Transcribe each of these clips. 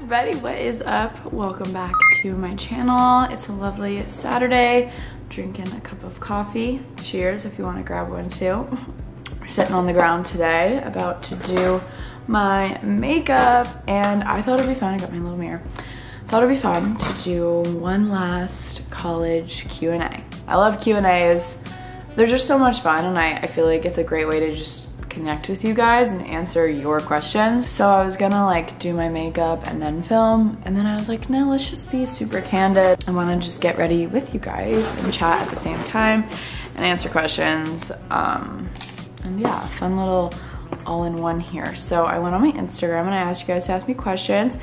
Everybody, what is up? Welcome back to my channel. It's a lovely Saturday. Drinking a cup of coffee. Cheers if you want to grab one too. We're sitting on the ground today, about to do my makeup, and I thought it'd be fun. I got my little mirror. Thought it'd be fun to do one last college Q&A. I love Q&As. They're just so much fun, and I feel like it's a great way to just connect with you guys and answer your questions. So I was gonna like do my makeup and then film, and then I was like, no, let's just be super candid. I wanna just get ready with you guys and chat at the same time and answer questions. And yeah, fun little all-in-one here. So I went on my Instagram and I asked you guys to ask me questions.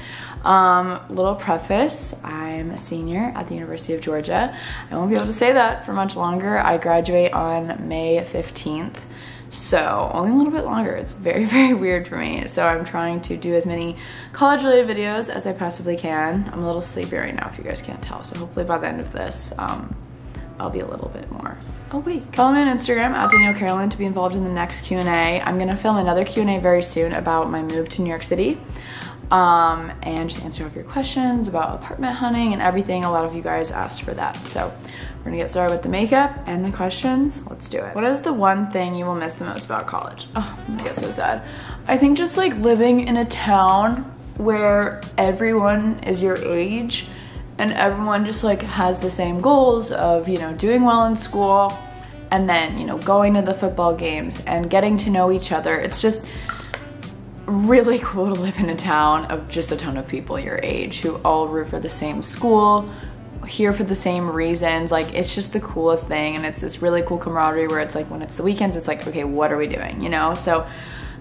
Little preface, I'm a senior at the University of Georgia. I won't be able to say that for much longer. I graduate on May 15th. So only a little bit longer. It's very, very weird for me. So I'm trying to do as many college related videos as I possibly can. I'm a little sleepy right now if you guys can't tell. So hopefully by the end of this, I'll be a little bit more awake. Follow me on Instagram at Danielle Carolyn to be involved in the next Q&A. I'm gonna film another Q&A very soon about my move to New York City. And just answer all of your questions about apartment hunting and everything. A lot of you guys asked for that. So we're gonna get started with the makeup and the questions. Let's do it. What is the one thing you will miss the most about college? Oh, I'm gonna get so sad. I think just like living in a town where everyone is your age and everyone just like has the same goals of, you know, doing well in school and then, you know, going to the football games and getting to know each other. It's just really cool to live in a town of just a ton of people your age who all root for the same school, here for the same reasons. Like, it's just the coolest thing, and it's this really cool camaraderie where it's like when it's the weekends, it's like, okay, what are we doing, you know? So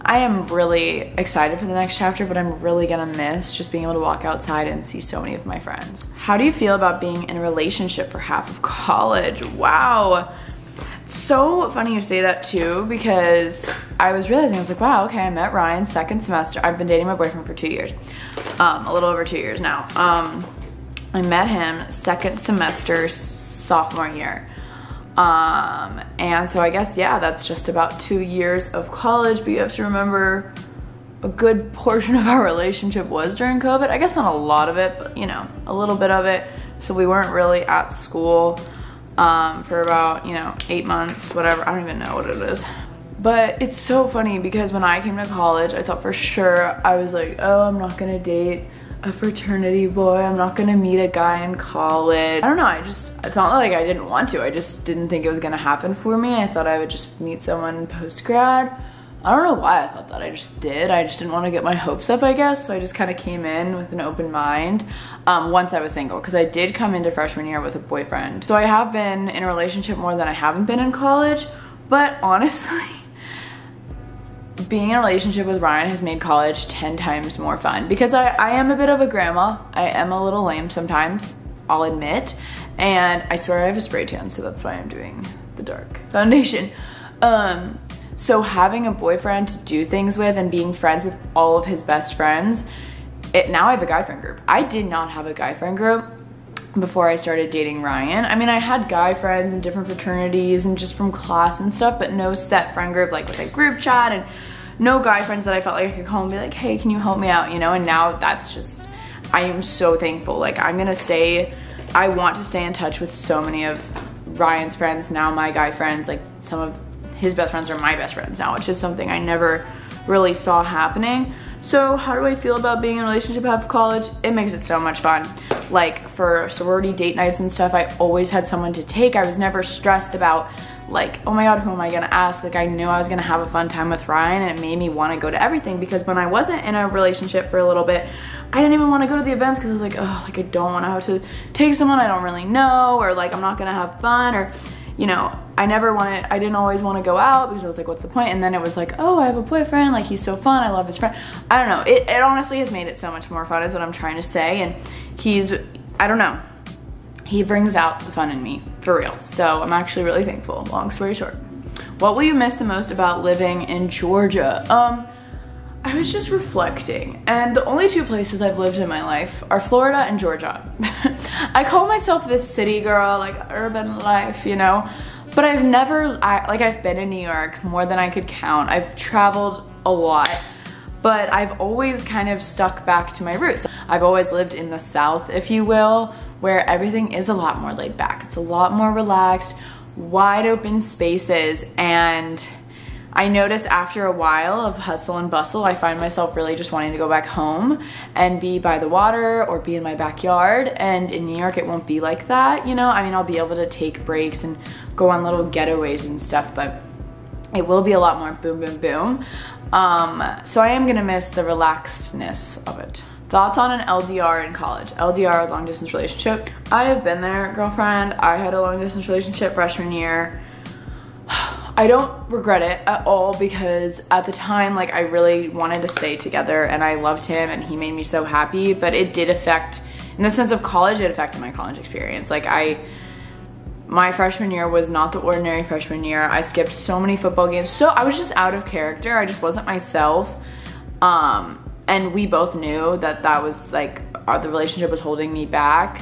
I am really excited for the next chapter, but I'm really gonna miss just being able to walk outside and see so many of my friends. How do you feel about being in a relationship for half of college? Wow. So funny you say that too, because I was realizing, I was like, wow, okay, I met Ryan second semester. I've been dating my boyfriend for 2 years, a little over 2 years now. I met him second semester sophomore year. And so I guess, yeah, that's just about 2 years of college, but you have to remember a good portion of our relationship was during COVID. I guess not a lot of it, but you know, a little bit of it. So we weren't really at school for about, you know, 8 months, whatever. I don't even know what it is. But it's so funny because when I came to college, I thought for sure, I was like, oh, I'm not gonna date a fraternity boy. I'm not gonna meet a guy in college. I don't know, I just, it's not like I didn't want to. I just didn't think it was gonna happen for me. I thought I would just meet someone post-grad. I don't know why I thought that, I just did. I just didn't want to get my hopes up, I guess. So I just kind of came in with an open mind once I was single, because I did come into freshman year with a boyfriend. So I have been in a relationship more than I haven't been in college, but honestly, being in a relationship with Ryan has made college 10 times more fun, because I am a bit of a grandma. I am a little lame sometimes, I'll admit. And I swear I have a spray tan, so that's why I'm doing the dark foundation. So having a boyfriend to do things with and being friends with all of his best friends, now I have a guy friend group. I did not have a guy friend group before I started dating Ryan. I mean, I had guy friends in different fraternities and just from class and stuff, but no set friend group, like with a group chat, and no guy friends that I felt like I could call and be like, hey, can you help me out, you know? And now that's just, I am so thankful. Like, I want to stay in touch with so many of Ryan's friends, now my guy friends, like some of his best friends are my best friends now, which is something I never really saw happening. So how do I feel about being in a relationship after college? It makes it so much fun. Like for sorority date nights and stuff, I always had someone to take. I was never stressed about like, oh my God, who am I gonna ask? Like I knew I was gonna have a fun time with Ryan, and it made me wanna go to everything, because when I wasn't in a relationship for a little bit, I didn't even wanna go to the events because I was like, oh, like I don't wanna have to take someone I don't really know, or like I'm not gonna have fun, or you know, I didn't always want to go out because I was like, what's the point? And then it was like, oh, I have a boyfriend, like he's so fun, I love his friend. I don't know, it honestly has made it so much more fun is what I'm trying to say, and I don't know, he brings out the fun in me, for real. So I'm actually really thankful, long story short. What will you miss the most about living in Georgia? I was just reflecting, and the only two places I've lived in my life are Florida and Georgia. I call myself this city girl, like urban life, you know, but I've never, like I've been in New York more than I could count. I've traveled a lot, but I've always kind of stuck back to my roots. I've always lived in the South, if you will, where everything is a lot more laid back. It's a lot more relaxed, wide open spaces, and I noticed after a while of hustle and bustle, I find myself really just wanting to go back home and be by the water or be in my backyard. And in New York, it won't be like that, you know? I mean, I'll be able to take breaks and go on little getaways and stuff, but it will be a lot more boom, boom, boom. So I am gonna miss the relaxedness of it. Thoughts on an LDR in college. LDR, long distance relationship. I have been there, girlfriend. I had a long distance relationship freshman year. I don't regret it at all because at the time, like, I really wanted to stay together and I loved him and he made me so happy, but it did affect, in the sense of college, it affected my college experience. Like, my freshman year was not the ordinary freshman year. I skipped so many football games. So I was just out of character. I just wasn't myself. And we both knew that that was, like, the relationship was holding me back.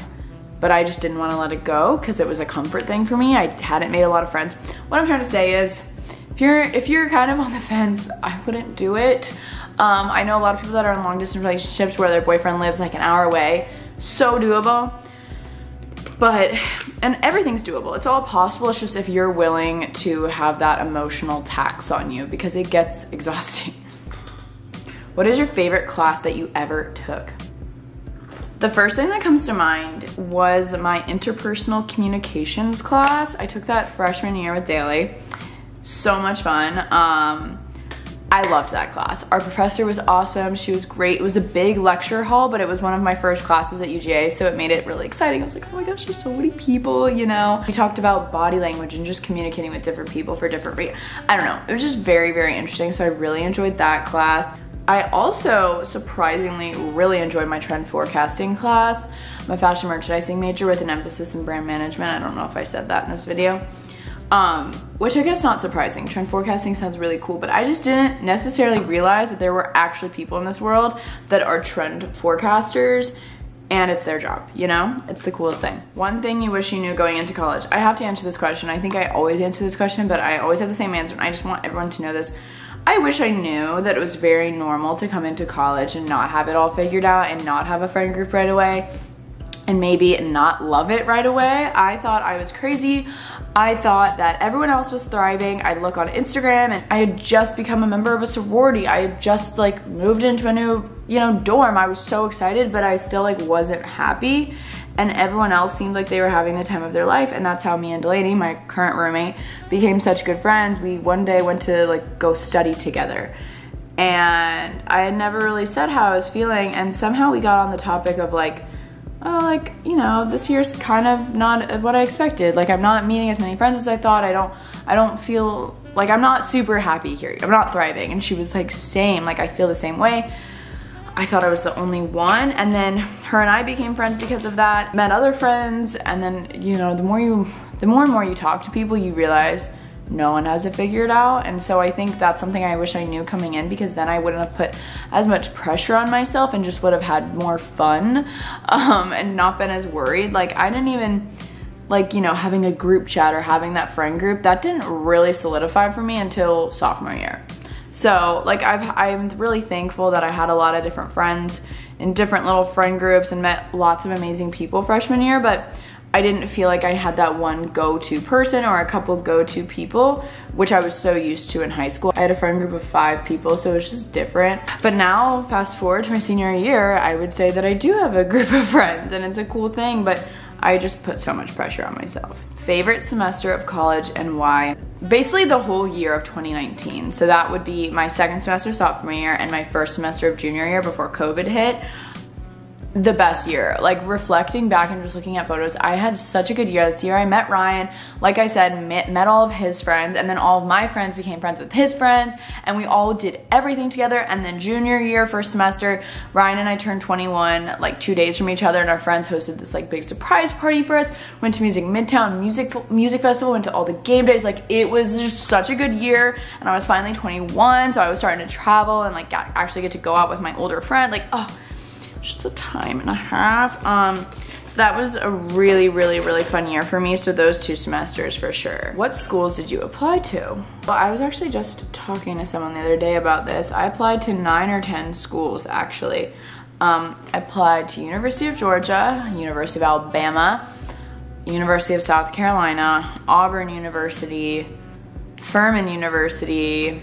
But I just didn't want to let it go because it was a comfort thing for me. I hadn't made a lot of friends. What I'm trying to say is, if you're kind of on the fence, I wouldn't do it. I know a lot of people that are in long distance relationships where their boyfriend lives like an hour away. So doable. But, and everything's doable. It's all possible. It's just if you're willing to have that emotional tax on you, because it gets exhausting. What is your favorite class that you ever took? The first thing that comes to mind was my interpersonal communications class. I took that freshman year with Daly. So much fun. I loved that class. Our professor was awesome. She was great. It was a big lecture hall, but it was one of my first classes at UGA, so it made it really exciting. I was like, oh my gosh, there's so many people, you know? We talked about body language and just communicating with different people for different reasons. I don't know. It was just very, very interesting, so I really enjoyed that class. I also surprisingly really enjoyed my trend forecasting class. I'm a fashion merchandising major with an emphasis in brand management. I don't know if I said that in this video, which I guess not surprising. Trend forecasting sounds really cool, but I just didn't necessarily realize that there were actually people in this world that are trend forecasters, and it's their job, you know? It's the coolest thing. One thing you wish you knew going into college. I have to answer this question. I think I always answer this question, but I always have the same answer, and I just want everyone to know this. I wish I knew that it was very normal to come into college and not have it all figured out and not have a friend group right away and maybe not love it right away. I thought I was crazy. I thought that everyone else was thriving. I'd look on Instagram and I had just become a member of a sorority. I had just, like, moved into a new, you know, dorm. I was so excited, but I still, like, wasn't happy, and everyone else seemed like they were having the time of their life, and that's how me and Delaney, my current roommate, became such good friends. We one day went to, like, go study together, and I had never really said how I was feeling, and somehow we got on the topic of, like, oh, like, you know, this year's kind of not what I expected. Like, I'm not meeting as many friends as I thought. I don't feel, like, I'm not super happy here. I'm not thriving. And she was like, same, like, I feel the same way. I thought I was the only one, and then her and I became friends because of that. Met other friends, and then, you know, the more and more you talk to people, you realize no one has it figured out. And so I think that's something I wish I knew coming in, because then I wouldn't have put as much pressure on myself and just would have had more fun and not been as worried. Like, I didn't even, like, you know, having a group chat or having that friend group, that didn't really solidify for me until sophomore year. So, like, I'm really thankful that I had a lot of different friends in different little friend groups and met lots of amazing people freshman year, but I didn't feel like I had that one go-to person or a couple go-to people, which I was so used to in high school. I had a friend group of 5 people, so it was just different. But now, fast forward to my senior year, I would say that I do have a group of friends, and it's a cool thing, but I just put so much pressure on myself. Favorite semester of college and why? Basically the whole year of 2019. So that would be my second semester sophomore year and my first semester of junior year before COVID hit. The best year. Like, reflecting back and just looking at photos, I had such a good year this year. I met Ryan, like I said, met all of his friends, and then all of my friends became friends with his friends, and we all did everything together. And then junior year, first semester, Ryan and I turned 21, like 2 days from each other, and our friends hosted this, like, big surprise party for us. Went to Midtown Music Festival, went to all the game days. Like, it was just such a good year, and I was finally 21, so I was starting to travel and, like, actually get to go out with my older friend. Like, oh, just a time and a half. So that was a really, really, really fun year for me. So those 2 semesters for sure. What schools did you apply to? Well, I was actually just talking to someone the other day about this. I applied to 9 or 10 schools, actually. I applied to University of Georgia, University of Alabama, University of South Carolina, Auburn University, Furman University,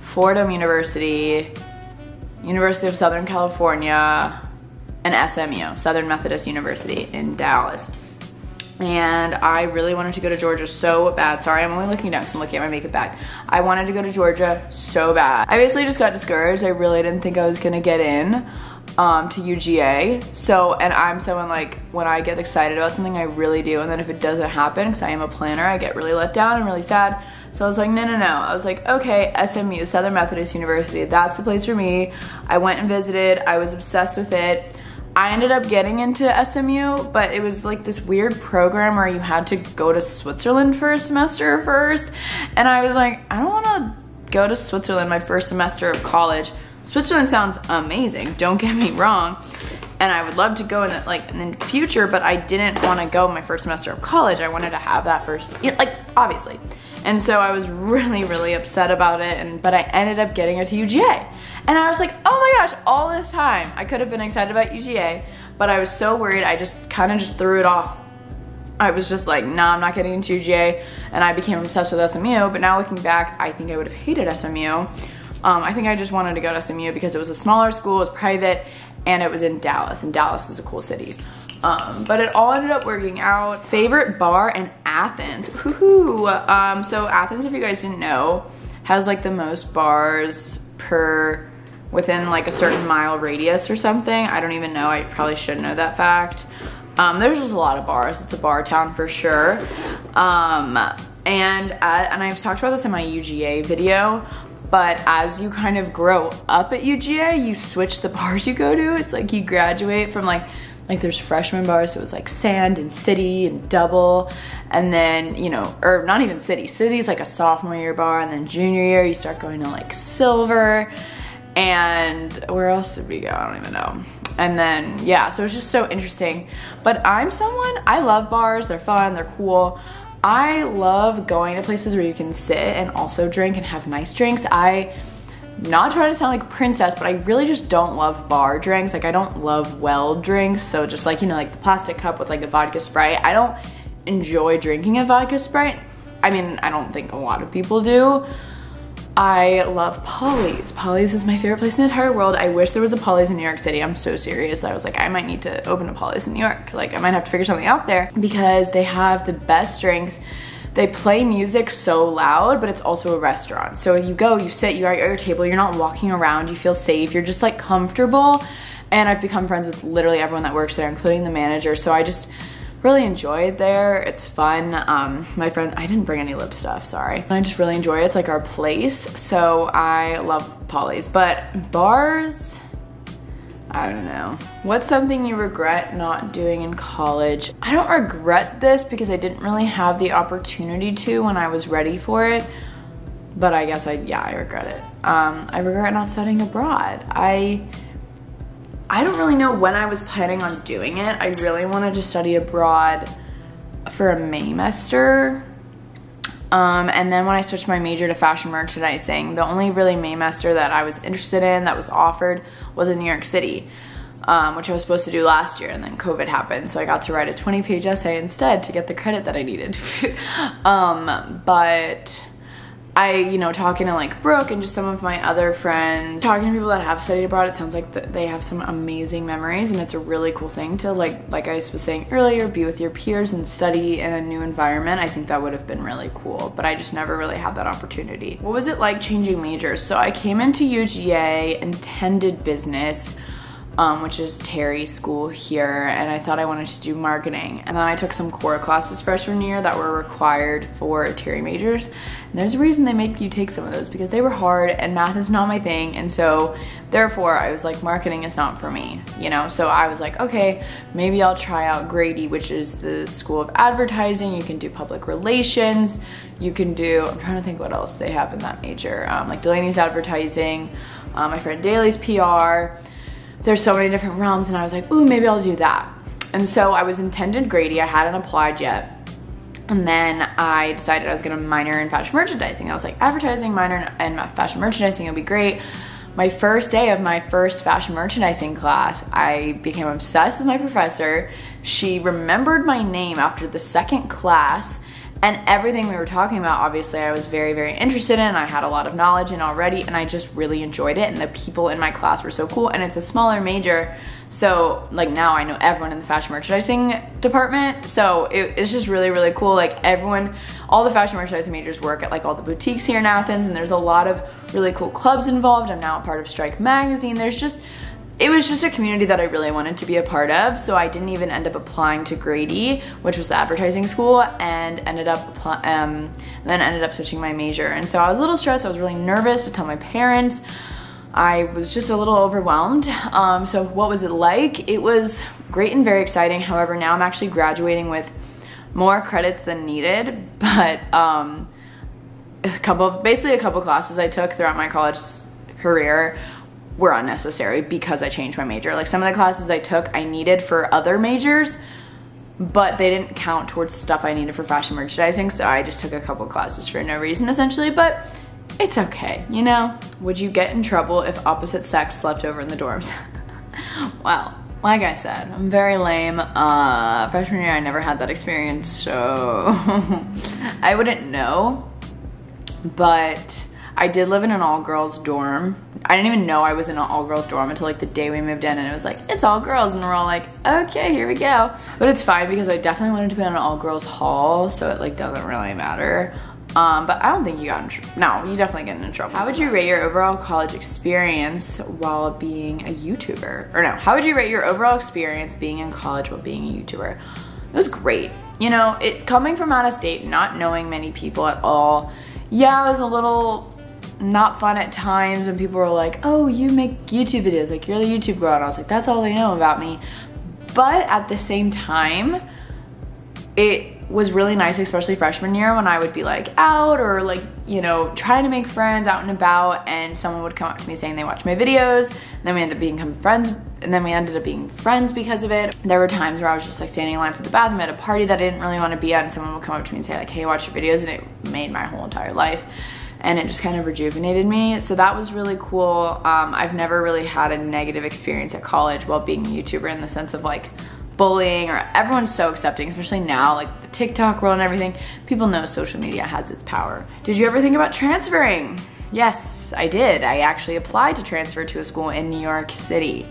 Fordham University, University of Southern California, and SMU, Southern Methodist University in Dallas. And I really wanted to go to Georgia so bad. Sorry, I'm only looking down because I'm looking at my makeup bag. I wanted to go to Georgia so bad. I basically just got discouraged. I really didn't think I was gonna get in to UGA. So, and I'm someone like, when I get excited about something, I really do. And then if it doesn't happen, because I am a planner, I get really let down and really sad. So I was like, no, no, no. I was like, okay, SMU, Southern Methodist University, that's the place for me. I went and visited, I was obsessed with it. I ended up getting into SMU, but it was like this weird program where you had to go to Switzerland for a semester first, and I was like, I don't wanna go to Switzerland my first semester of college. Switzerland sounds amazing, don't get me wrong, and I would love to go in the, like, in the future, but I didn't wanna go my first semester of college. I wanted to have that first, like, obviously. And so I was really, really upset about it, but I ended up getting it to UGA. And I was like, oh my gosh, all this time, I could have been excited about UGA, but I was so worried, I just kind of just threw it off. I was just like, nah, I'm not getting into UGA, and I became obsessed with SMU, but now looking back, I think I would have hated SMU. I think I just wanted to go to SMU because it was a smaller school, it was private, and it was in Dallas, and Dallas is a cool city. But it all ended up working out. Favorite bar in Athens. Woohoo! So Athens, if you guys didn't know, has like the most bars per within like a certain mile radius or something. I don't even know. I probably should know that fact. There's just a lot of bars. It's a bar town for sure. And I've talked about this in my UGA video. But as you kind of grow up at UGA, you switch the bars you go to. It's like you graduate from like there's freshman bars, so it was like Sand and City and Double, and then, you know, or not even City. City's like a sophomore year bar, and then junior year you start going to like Silver, and where else did we go? I don't even know. And then, yeah, so it's just so interesting. But I'm someone, I love bars, they're fun, they're cool. I love going to places where you can sit and also drink and have nice drinks. Not trying to sound like a princess, but I really just don't love bar drinks. Like, I don't love well drinks. So just like, you know, like the plastic cup with like a vodka Sprite. I don't enjoy drinking a vodka Sprite. I mean, I don't think a lot of people do. I love Polly's. Polly's is my favorite place in the entire world. I wish there was a Polly's in New York City. I'm so serious. I was like, I might need to open a Polly's in New York. Like, I might have to figure something out there because they have the best drinks. They play music so loud, but it's also a restaurant. So you go, you sit, you're at your table, you're not walking around, you feel safe, you're just like comfortable. And I've become friends with literally everyone that works there, including the manager. So I just really enjoy it there. It's fun. My friend, I didn't bring any lip stuff, sorry. I just really enjoy it. It's like our place. So I love Polly's, but bars, I don't know. What's something you regret not doing in college? I don't regret this because I didn't really have the opportunity to when I was ready for it, but I guess I regret it. I regret not studying abroad. I don't really know when I was planning on doing it. I really wanted to study abroad for a Maymester. And then when I switched my major to fashion merchandising, the only really Maymester that I was interested in that was offered was in New York City, which I was supposed to do last year, and then COVID happened, so I got to write a 20-page essay instead to get the credit that I needed. But I, you know, talking to like Brooke and just some of my other friends, talking to people that have studied abroad, it sounds like they have some amazing memories, and it's a really cool thing to like I was saying earlier, be with your peers and study in a new environment. I think that would have been really cool, but I just never really had that opportunity. What was it like changing majors? So I came into UGA, intended business, which is Terry's school here, and I thought I wanted to do marketing. And then I took some core classes freshman year that were required for Terry majors. And there's a reason they make you take some of those because they were hard and math is not my thing. And so therefore I was like, marketing is not for me, you know? So I was like, okay, maybe I'll try out Grady, which is the School of Advertising. You can do public relations. You can do, I'm trying to think what else they have in that major. Like Delaney's advertising, my friend Daly's PR. There's so many different realms, and I was like, ooh, maybe I'll do that. And so I was intended Grady, I hadn't applied yet. And then I decided I was gonna minor in fashion merchandising. I was like, advertising, minor in fashion merchandising, it'll be great. My first day of my first fashion merchandising class, I became obsessed with my professor. She remembered my name after the second class, and everything we were talking about, obviously, I was very, very interested in. I had a lot of knowledge in already, and I just really enjoyed it, and the people in my class were so cool, and it's a smaller major, so, like, now I know everyone in the fashion merchandising department, so it's just really, really cool. Like, everyone, all the fashion merchandising majors work at, like, all the boutiques here in Athens, and there's a lot of really cool clubs involved. I'm now a part of Strike Magazine. It was just a community that I really wanted to be a part of, so I didn't even end up applying to Grady, which was the advertising school, and ended up switching my major. And so I was a little stressed, I was really nervous to tell my parents. I was just a little overwhelmed. So what was it like? It was great and very exciting. However, now I'm actually graduating with more credits than needed, but basically a couple classes I took throughout my college career were unnecessary because I changed my major. Like, some of the classes I took I needed for other majors, but they didn't count towards stuff I needed for fashion merchandising, so I just took a couple classes for no reason, essentially, but it's okay, you know? Would you get in trouble if opposite sex slept over in the dorms? Well, like I said, I'm very lame. Freshman year, I never had that experience, so I wouldn't know, but I did live in an all-girls dorm. I didn't even know I was in an all-girls dorm until like the day we moved in, and it was like, it's all girls, and we're all like, okay, here we go. But it's fine because I definitely wanted to be in an all-girls hall, so it like doesn't really matter. But I don't think you got in trouble. No, you definitely get in trouble. How would you rate your overall college experience while being a YouTuber? Or no, how would you rate your overall experience being in college while being a YouTuber? It was great. You know, coming from out of state, not knowing many people at all, yeah, I was a little not fun at times when people were like, oh, you make YouTube videos, like you're the YouTube girl, and I was like, that's all they know about me. But at the same time, it was really nice, especially freshman year when I would be like out or like, you know, trying to make friends out and about, and someone would come up to me saying they watch my videos, and then we ended up becoming friends, and then we ended up being friends because of it. There were times where I was just like standing in line for the bathroom at a party that I didn't really want to be at, and someone would come up to me and say like, hey, watch your videos, and it made my whole entire life. And it just kind of rejuvenated me, so that was really cool. I've never really had a negative experience at college while being a YouTuber, in the sense of like bullying, or everyone's so accepting, especially now, like the TikTok world and everything. People know social media has its power. Did you ever think about transferring? Yes, I did. I actually applied to transfer to a school in New York City.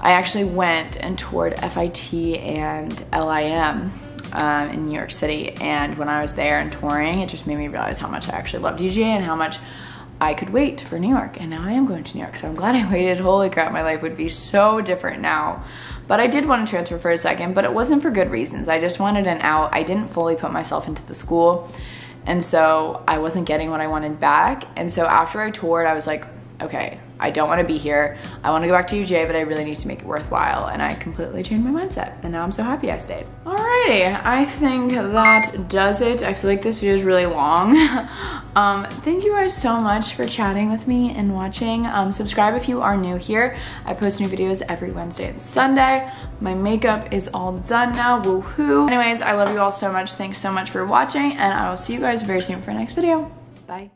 I actually went and toured FIT and LIM. In New York City, and when I was there and touring, it just made me realize how much I actually loved UGA and how much I could wait for New York, and now I am going to New York, so I'm glad I waited. Holy crap, my life would be so different now. But I did want to transfer for a second, but it wasn't for good reasons. I just wanted an out. I didn't fully put myself into the school, and so I wasn't getting what I wanted back, and so after I toured, I was like, okay, I don't want to be here. I want to go back to UGA, but I really need to make it worthwhile. And I completely changed my mindset, and now I'm so happy I stayed. Alrighty, I think that does it. I feel like this video is really long. Thank you guys so much for chatting with me and watching. Subscribe if you are new here. I post new videos every Wednesday and Sunday. My makeup is all done now, woohoo. Anyways, I love you all so much. Thanks so much for watching, and I will see you guys very soon for our next video. Bye.